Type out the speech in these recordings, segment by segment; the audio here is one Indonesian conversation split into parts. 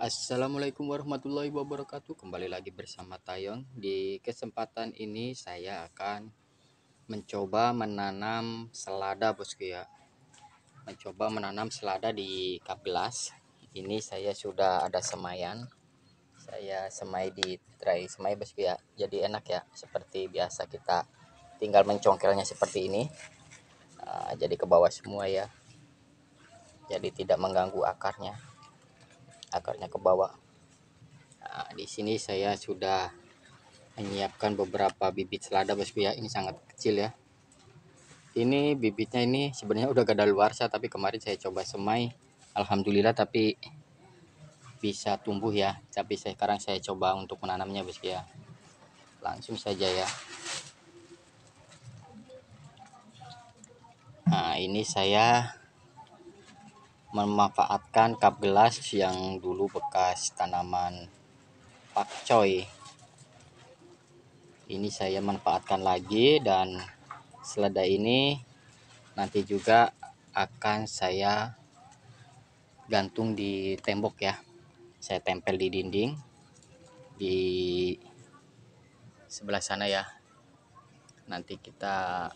Assalamualaikum warahmatullahi wabarakatuh. Kembali lagi bersama Tayong. Di kesempatan ini saya akan mencoba menanam selada, bosku ya. Mencoba menanam selada di kap gelas. Ini saya sudah ada semaian. Saya semai di tray semai, bosku ya. Jadi enak ya, seperti biasa kita tinggal mencongkelnya seperti ini. Jadi ke bawah semua ya. Jadi tidak mengganggu akarnya. Akarnya ke bawah. Nah, di sini saya sudah menyiapkan beberapa bibit selada, bosku ya. Ini sangat kecil ya. Ini bibitnya ini sebenarnya udah kadaluarsa, tapi kemarin saya coba semai, alhamdulillah tapi bisa tumbuh ya. Tapi sekarang saya coba untuk menanamnya, bosku ya. Langsung saja ya. Nah, ini saya memanfaatkan kap gelas yang dulu bekas tanaman pakcoy. Ini saya manfaatkan lagi, dan selada ini nanti juga akan saya gantung di tembok ya. Saya tempel di dinding di sebelah sana ya. Nanti kita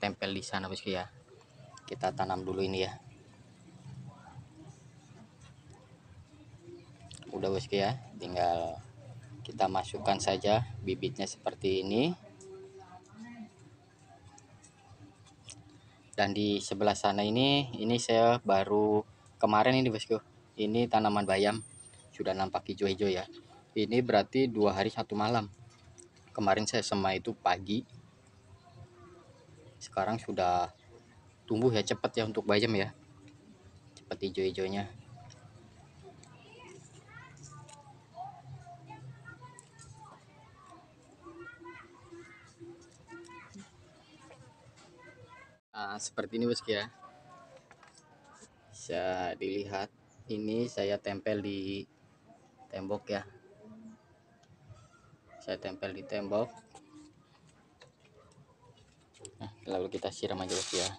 tempel di sana, bosku ya. Kita tanam dulu ini ya. Udah, bosku ya, tinggal kita masukkan saja bibitnya seperti ini. Dan di sebelah sana ini saya baru kemarin ini, bosku. Ini tanaman bayam sudah nampak hijau-hijau ya. Ini berarti 2 hari 1 malam. Kemarin saya semai itu pagi. Sekarang sudah tumbuh ya, cepat ya untuk bayam ya. Cepat hijau-hijaunya. Seperti ini, bosku ya. Bisa dilihat ini saya tempel di tembok ya. Saya tempel di tembok. Nah, lalu kita siram aja, bosku ya.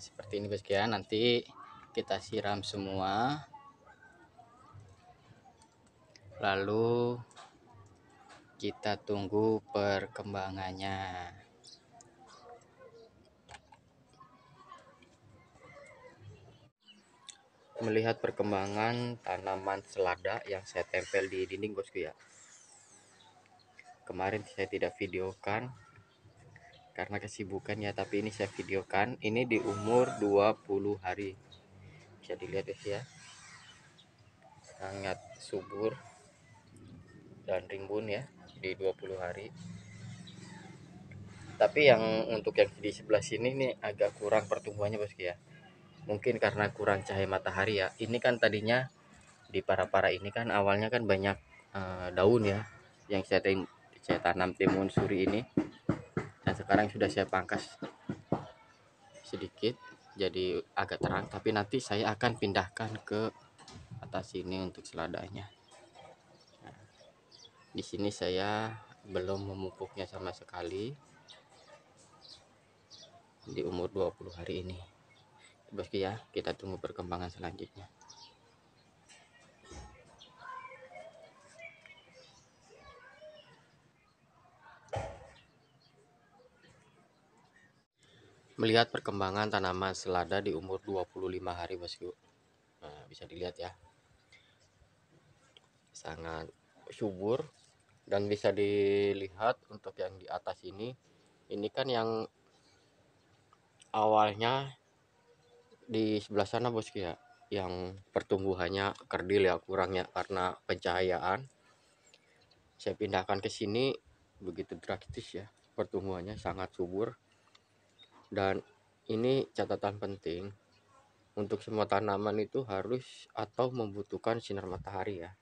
Seperti ini, bosku ya. Nanti kita siram semua, lalu kita tunggu perkembangannya. Melihat perkembangan tanaman selada yang saya tempel di dinding, bosku ya. Kemarin saya tidak videokan karena kesibukan ya, tapi ini saya videokan. Ini di umur 20 hari. Bisa dilihat ya. Sangat subur dan rimbun ya di 20 hari. Tapi yang untuk yang di sebelah sini nih agak kurang pertumbuhannya, bosku ya. Mungkin karena kurang cahaya matahari ya. Ini kan tadinya di para-para ini kan awalnya kan banyak daun ya yang saya tanam timun suri ini. Nah, sekarang sudah saya pangkas sedikit jadi agak terang, tapi nanti saya akan pindahkan ke atas sini untuk seladanya. Nah, di sini saya belum memupuknya sama sekali di umur 20 hari ini, bosku ya. Kita tunggu perkembangan selanjutnya. Melihat perkembangan tanaman selada di umur 25 hari, bosku. Nah, bisa dilihat ya. Sangat subur, dan bisa dilihat untuk yang di atas ini kan yang awalnya di sebelah sana, bosku ya, yang pertumbuhannya kerdil ya, kurangnya karena pencahayaan. Saya pindahkan ke sini begitu drastis ya. Pertumbuhannya sangat subur. Dan ini catatan penting, untuk semua tanaman itu harus atau membutuhkan sinar matahari ya.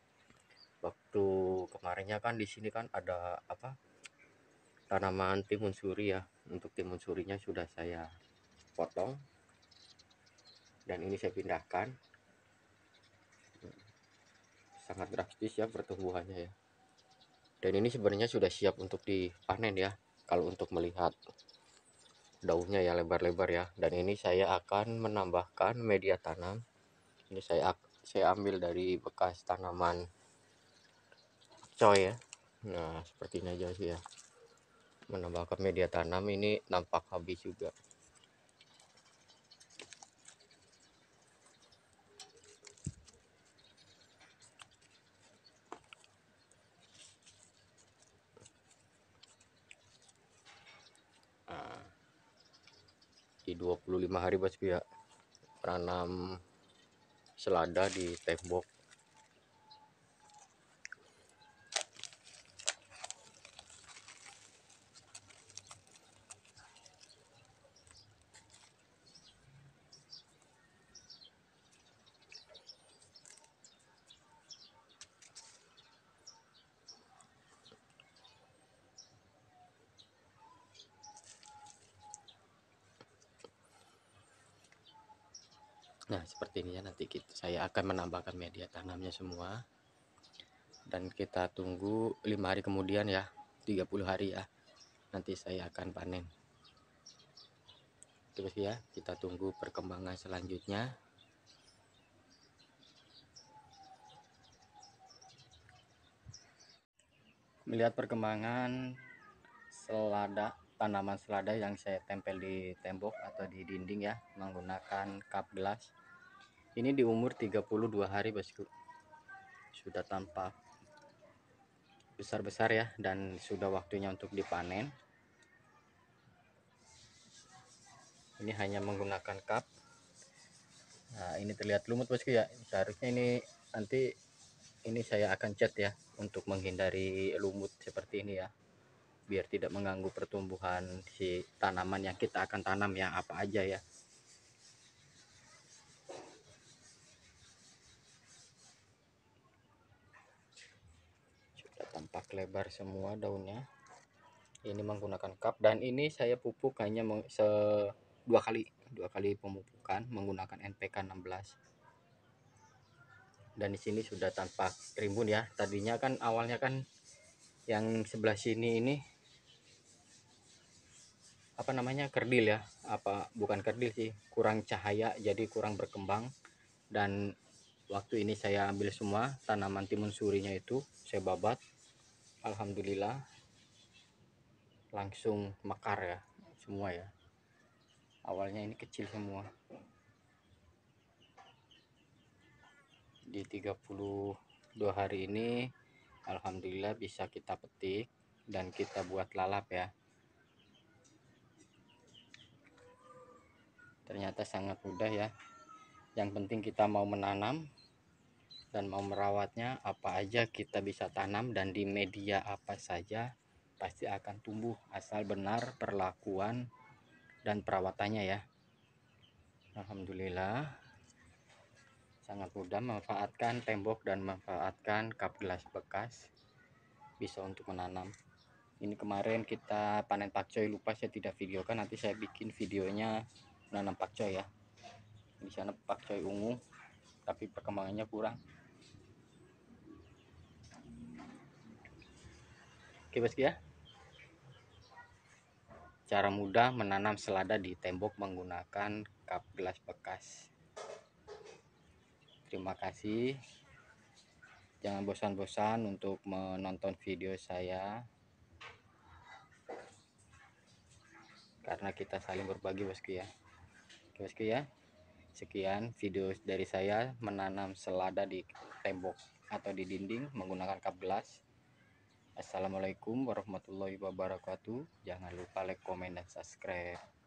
Waktu kemarinnya kan di sini kan ada apa? Tanaman timun suri ya. Untuk timun surinya sudah saya potong. Dan ini saya pindahkan. sangat drastis ya pertumbuhannya ya. Dan ini sebenarnya sudah siap untuk dipanen ya, kalau untuk melihat daunnya ya lebar-lebar ya. Dan ini saya akan menambahkan media tanam. Ini saya ambil dari bekas tanaman coy ya. Nah, sepertinya aja sih ya. Menambahkan media tanam ini nampak habis juga. Nah, di 25 hari Basku ya, menanam selada di tembok. Nah, seperti ini ya, nanti saya akan menambahkan media tanamnya semua. Dan kita tunggu 5 hari kemudian ya, 30 hari ya. Nanti saya akan panen. Terus ya, kita tunggu perkembangan selanjutnya. Melihat perkembangan selada, tanaman selada yang saya tempel di tembok atau di dinding ya, menggunakan cup glass. Ini di umur 32 hari Bosku. Sudah tampak besar-besar ya, dan sudah waktunya untuk dipanen. Ini hanya menggunakan cup. Nah, ini terlihat lumut Bosku ya. Seharusnya ini nanti ini saya akan cat ya, untuk menghindari lumut seperti ini ya, biar tidak mengganggu pertumbuhan si tanaman yang kita akan tanam ya, apa aja ya. Tampak lebar semua daunnya. Ini menggunakan cup, dan ini saya pupuk hanya dua kali pemupukan menggunakan NPK 16. Dan di sini sudah tampak rimbun ya. Tadinya kan awalnya kan yang sebelah sini ini apa namanya, kerdil ya, apa bukan kerdil sih, kurang cahaya jadi kurang berkembang. Dan waktu ini saya ambil semua tanaman timun surinya itu, saya babat. Alhamdulillah langsung mekar ya semua ya. Awalnya ini kecil semua. Di 32 hari ini alhamdulillah bisa kita petik dan kita buat lalap ya. Ternyata sangat mudah ya. Yang penting kita mau menanam dan mau merawatnya, apa aja kita bisa tanam dan di media apa saja pasti akan tumbuh, asal benar perlakuan dan perawatannya ya. Alhamdulillah sangat mudah, memanfaatkan tembok dan memanfaatkan cup glass bekas bisa untuk menanam. Ini kemarin kita panen pakcoy, lupa saya tidak videokan, nanti saya bikin videonya menanam pakcoy ya. Di sana pakcoy ungu tapi perkembangannya kurang. Oke Bosku ya, cara mudah menanam selada di tembok menggunakan cup glass bekas. Terima kasih, jangan bosan-bosan untuk menonton video saya, karena kita saling berbagi Bosku ya. Oke Bosku ya, sekian video dari saya menanam selada di tembok atau di dinding menggunakan cup glass. Assalamualaikum warahmatullahi wabarakatuh. Jangan lupa like, komen, dan subscribe.